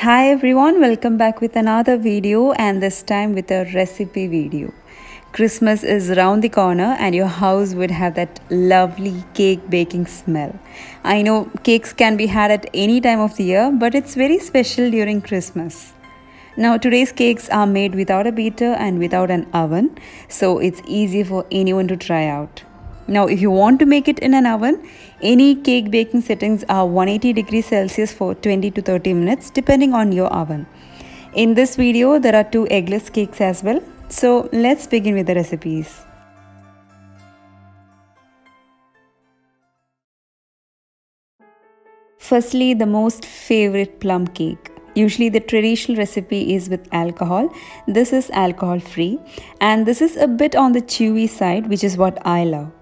Hi everyone, welcome back with another video, and this time with a recipe video. Christmas is around the corner and your house would have that lovely cake baking smell. I know cakes can be had at any time of the year, but it's very special during Christmas. Now today's cakes are made without a beater and without an oven, so it's easy for anyone to try out. Now if you want to make it in an oven, any cake baking settings are 180 degrees Celsius for 20 to 30 minutes depending on your oven. In this video there are two eggless cakes as well. So let's begin with the recipes. Firstly, the most favorite plum cake. Usually the traditional recipe is with alcohol. This is alcohol free and this is a bit on the chewy side, which is what I love.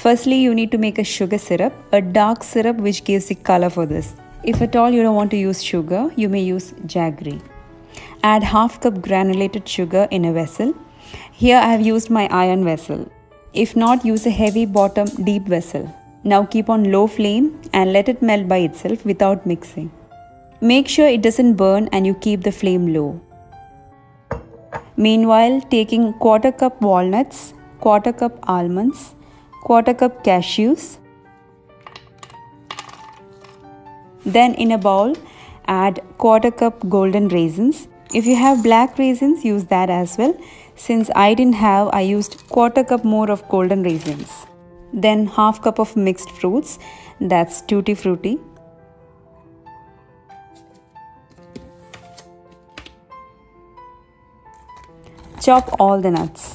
Firstly, you need to make a sugar syrup, a dark syrup which gives the color for this. If at all you don't want to use sugar, you may use jaggery. Add half cup granulated sugar in a vessel. Here I have used my iron vessel. If not, use a heavy bottom deep vessel. Now keep on low flame and let it melt by itself without mixing. Make sure it doesn't burn and you keep the flame low. Meanwhile, taking 1/4 cup walnuts, 1/4 cup almonds, 1/4 cup cashews. Then in a bowl, add 1/4 cup golden raisins. If you have black raisins, use that as well. Since I didn't have, I used 1/4 cup more of golden raisins. Then 1/2 cup of mixed fruits, that's tutti frutti. Chop all the nuts.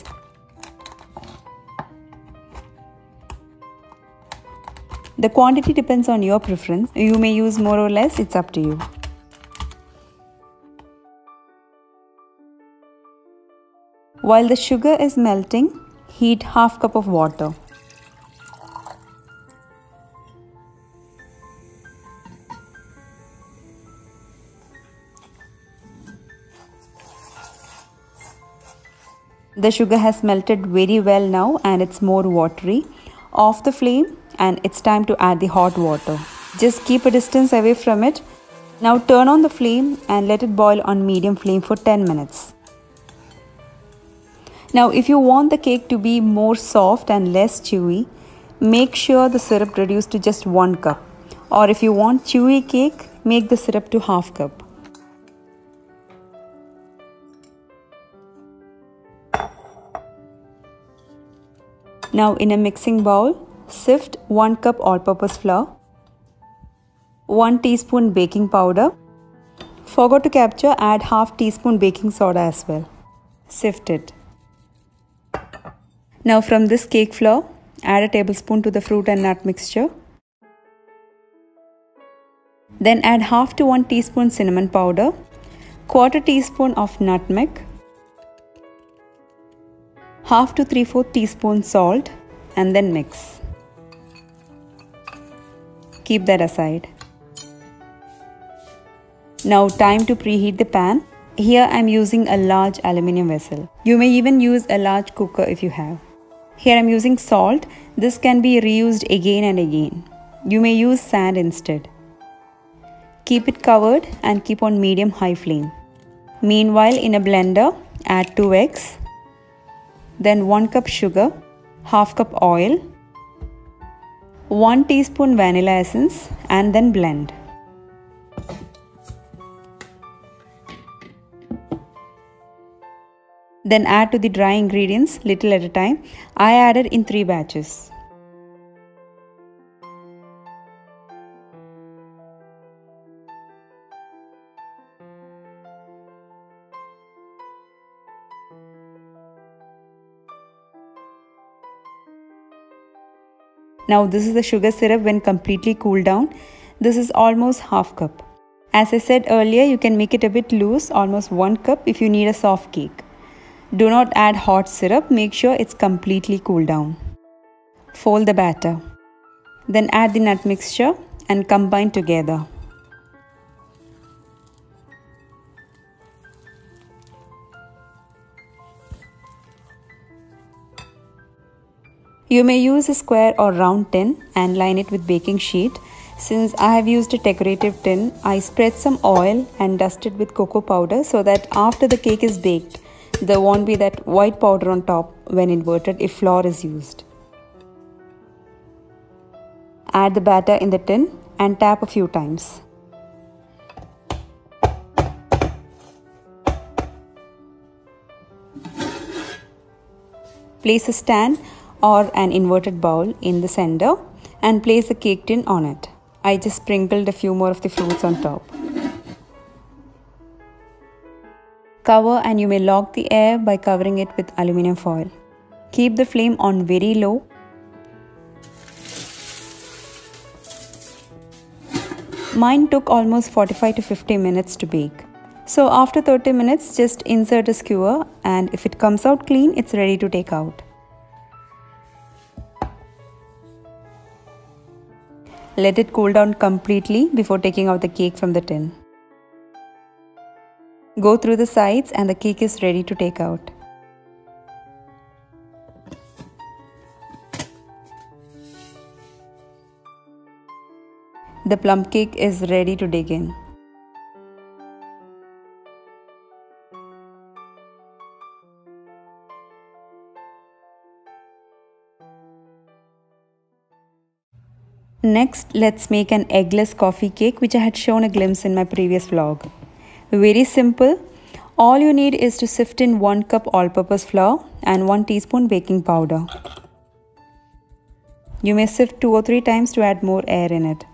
The quantity depends on your preference. You may use more or less, it's up to you. While the sugar is melting, heat 1/2 cup of water. The sugar has melted very well now and it's more watery. Off the flame and it's time to add the hot water. Just keep a distance away from it. Now turn on the flame and let it boil on medium flame for 10 minutes. Now if you want the cake to be more soft and less chewy, make sure the syrup reduced to just 1 cup. Or if you want chewy cake, make the syrup to 1/2 cup. Now in a mixing bowl, sift 1 cup all-purpose flour, 1 teaspoon baking powder. Forgot to capture, add half teaspoon baking soda as well. Sift it. Now from this cake flour, add a tablespoon to the fruit and nut mixture. Then add half to 1 teaspoon cinnamon powder, 1/4 teaspoon of nutmeg, half to 3/4 teaspoon salt, and then mix. Keep that aside. Now time to preheat the pan. Here I am using a large aluminium vessel. You may even use a large cooker if you have. Here I am using salt. This can be reused again and again. You may use sand instead. Keep it covered and keep on medium-high flame. Meanwhile, in a blender, add 2 eggs, then 1 cup sugar, 1/2 cup oil, 1 teaspoon vanilla essence, and then blend. Then add to the dry ingredients little at a time. I added in 3 batches. Now this is the sugar syrup when completely cooled down. This is almost 1/2 cup. As I said earlier, you can make it a bit loose, almost 1 cup if you need a soft cake. Do not add hot syrup, make sure it's completely cooled down. Fold the batter. Then add the nut mixture and combine together. You may use a square or round tin and line it with baking sheet Since I have used a decorative tin, I spread some oil and dust it with cocoa powder so that after the cake is baked, there won't be that white powder on top when inverted if flour is used. Add the batter in the tin and tap a few times. Place a stand or an inverted bowl in the center and place the cake tin on it. I just sprinkled a few more of the fruits on top. Cover and you may lock the air by covering it with aluminum foil. Keep the flame on very low. Mine took almost 45 to 50 minutes to bake. So after 30 minutes, just insert a skewer and if it comes out clean, it's ready to take out. Let it cool down completely before taking out the cake from the tin. Go through the sides and the cake is ready to take out. The plum cake is ready to dig in. Next, let's make an eggless coffee cake which I had shown a glimpse in my previous vlog. Very simple. All you need is to sift in 1 cup all-purpose flour and 1 teaspoon baking powder. You may sift 2 or 3 times to add more air in it.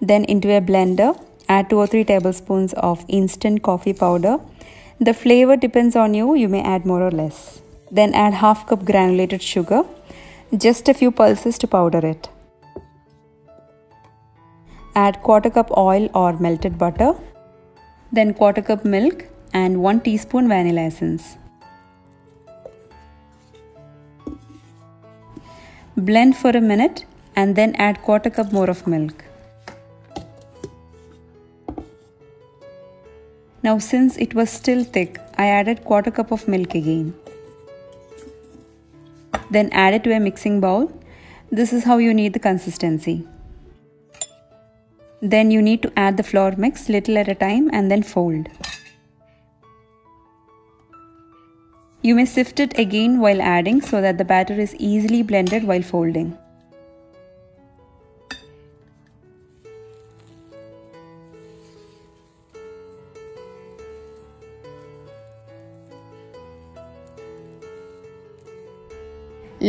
Then into a blender, add 2 or 3 tablespoons of instant coffee powder. The flavor depends on you, you may add more or less. Then add half cup granulated sugar, just a few pulses to powder it. Add 1/4 cup oil or melted butter, then 1/4 cup milk and 1 teaspoon vanilla essence. Blend for a minute and then add 1/4 cup more of milk. Now since it was still thick, I added 1/4 cup of milk again. Then add it to a mixing bowl. This is how you need the consistency. Then you need to add the flour mix little at a time and then fold. You may sift it again while adding so that the batter is easily blended while folding.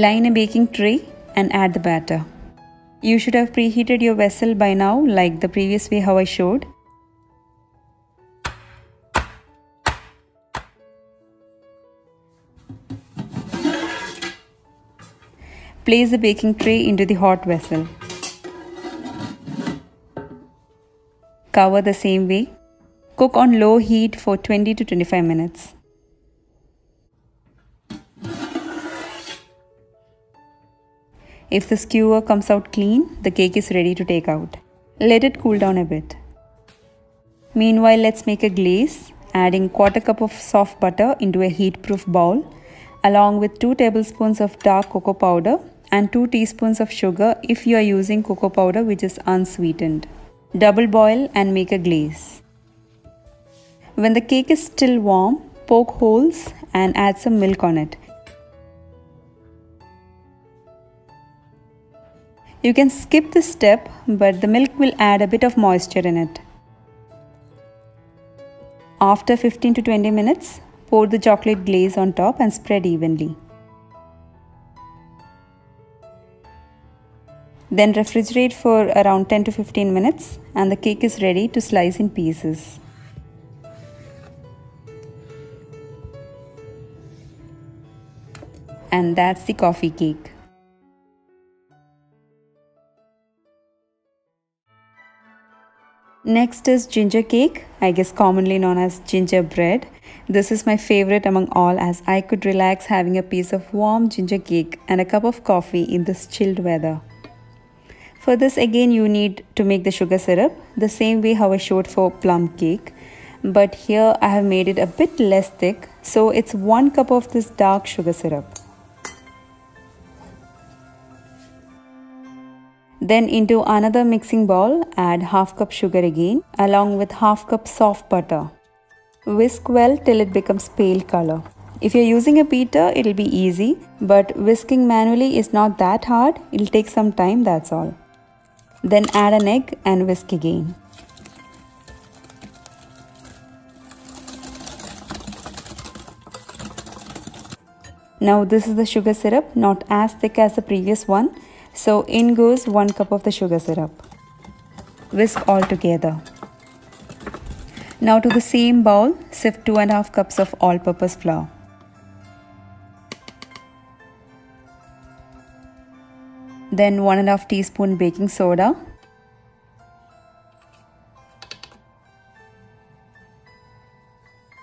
Line a baking tray and add the batter. You should have preheated your vessel by now, like the previous way how I showed. Place the baking tray into the hot vessel. Cover the same way. Cook on low heat for 20 to 25 minutes. If the skewer comes out clean, the cake is ready to take out. Let it cool down a bit. Meanwhile, let's make a glaze, adding 1/4 cup of soft butter into a heat-proof bowl, along with 2 tablespoons of dark cocoa powder and 2 teaspoons of sugar if you are using cocoa powder which is unsweetened. Double boil and make a glaze. When the cake is still warm, poke holes and add some milk on it. You can skip this step, but the milk will add a bit of moisture in it. After 15 to 20 minutes, pour the chocolate glaze on top and spread evenly. Then refrigerate for around 10 to 15 minutes and the cake is ready to slice in pieces. And that's the coffee cake. Next is ginger cake, I guess commonly known as gingerbread. This is my favorite among all as I could relax having a piece of warm ginger cake and a cup of coffee in this chilled weather. For this again you need to make the sugar syrup, the same way how I showed for plum cake. But here I have made it a bit less thick, so it's 1 cup of this dark sugar syrup. Then into another mixing bowl, add half cup sugar again along with half cup soft butter. Whisk well till it becomes pale color. If you're using a beater, it'll be easy, but whisking manually is not that hard. It'll take some time, that's all. Then add an egg and whisk again. Now this is the sugar syrup, not as thick as the previous one. So in goes 1 cup of the sugar syrup. Whisk all together. Now to the same bowl, sift 2.5 cups of all-purpose flour. Then 1.5 teaspoon baking soda.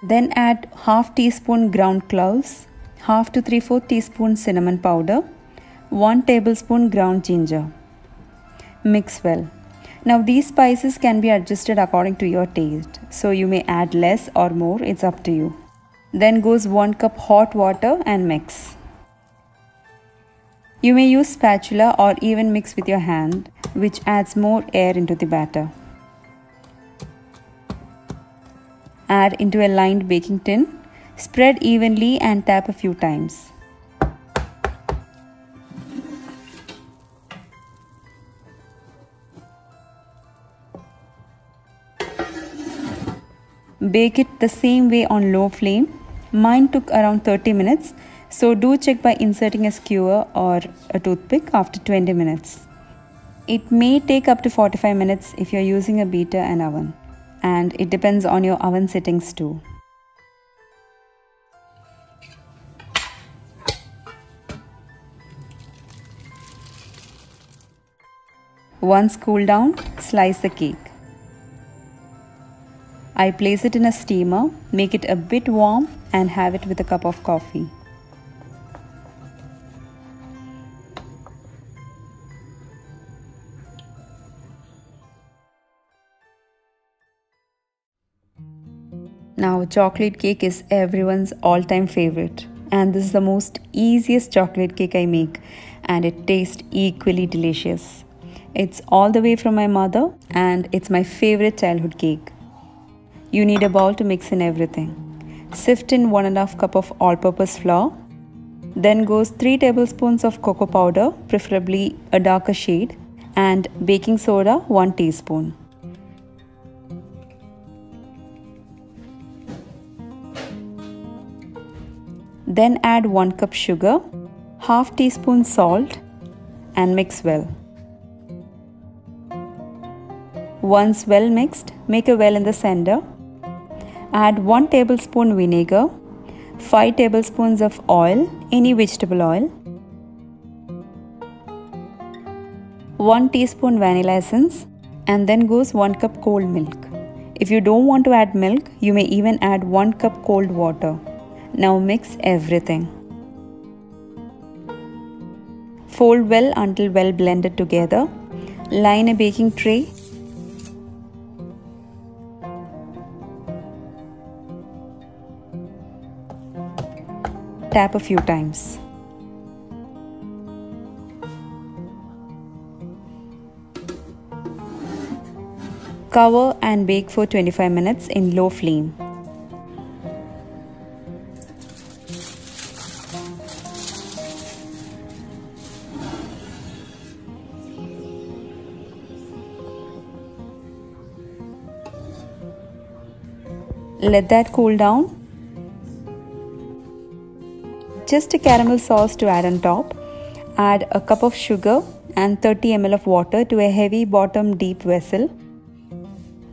Then add half teaspoon ground cloves, half to 3/4 teaspoon cinnamon powder, 1 tablespoon ground ginger. Mix well. Now these spices can be adjusted according to your taste, so you may add less or more, it's up to you. Then goes 1 cup hot water and mix. You may use spatula or even mix with your hand, which adds more air into the batter. Add into a lined baking tin, spread evenly and tap a few times. Bake it the same way on low flame. Mine took around 30 minutes, so do check by inserting a skewer or a toothpick after 20 minutes. It may take up to 45 minutes if you are using a beater and oven, and it depends on your oven settings too. Once cooled down, slice the cake. I place it in a steamer, make it a bit warm and have it with a cup of coffee. Now chocolate cake is everyone's all-time favorite, and this is the most easiest chocolate cake I make, and it tastes equally delicious. It's all the way from my mother, and it's my favorite childhood cake. You need a bowl to mix in everything. Sift in 1.5 cup of all-purpose flour. Then goes 3 tablespoons of cocoa powder, preferably a darker shade, and baking soda 1 teaspoon. Then add 1 cup sugar, half teaspoon salt, and mix well. Once well mixed, make a well in the center. Add 1 tablespoon vinegar, 5 tablespoons of oil, any vegetable oil, 1 teaspoon vanilla essence, and then goes 1 cup cold milk. If you don't want to add milk, you may even add 1 cup cold water. Now mix everything. Fold well until well blended together. Line a baking tray. Tap a few times. Cover and bake for 25 minutes in low flame. Let that cool down. Just a caramel sauce to add on top. Add a cup of sugar and 30 ml of water to a heavy bottom deep vessel.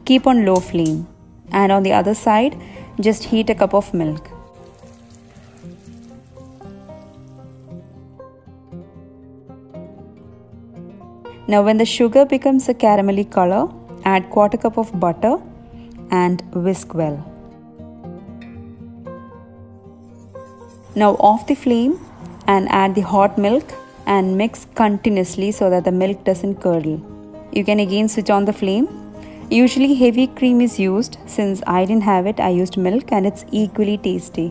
Keep on low flame. And on the other side, just heat a cup of milk. Now when the sugar becomes a caramelly color, add 1/4 cup of butter and whisk well. Now off the flame and add the hot milk and mix continuously so that the milk doesn't curdle. You can again switch on the flame. Usually heavy cream is used. Since I didn't have it, I used milk and it's equally tasty.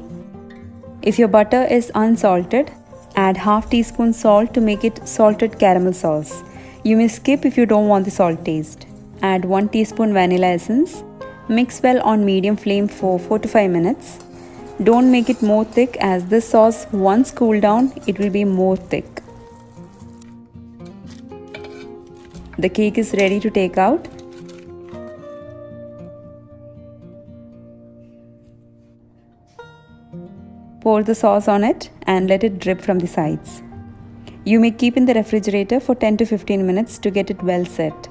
If your butter is unsalted, add half teaspoon salt to make it salted caramel sauce. You may skip if you don't want the salt taste. Add 1 teaspoon vanilla essence. Mix well on medium flame for 4 to 5 minutes. Don't make it more thick, as this sauce once cooled down, it will be more thick. The cake is ready to take out. Pour the sauce on it and let it drip from the sides. You may keep in the refrigerator for 10 to 15 minutes to get it well set.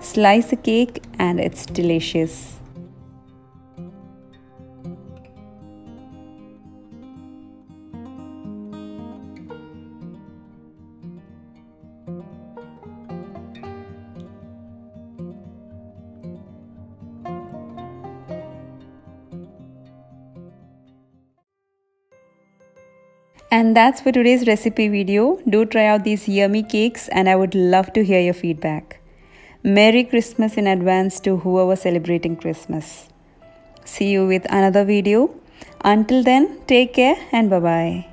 Slice the cake and it's delicious. And that's for today's recipe video. Do try out these yummy cakes and I would love to hear your feedback. Merry Christmas in advance to whoever's celebrating Christmas. See you with another video. Until then, take care and bye-bye.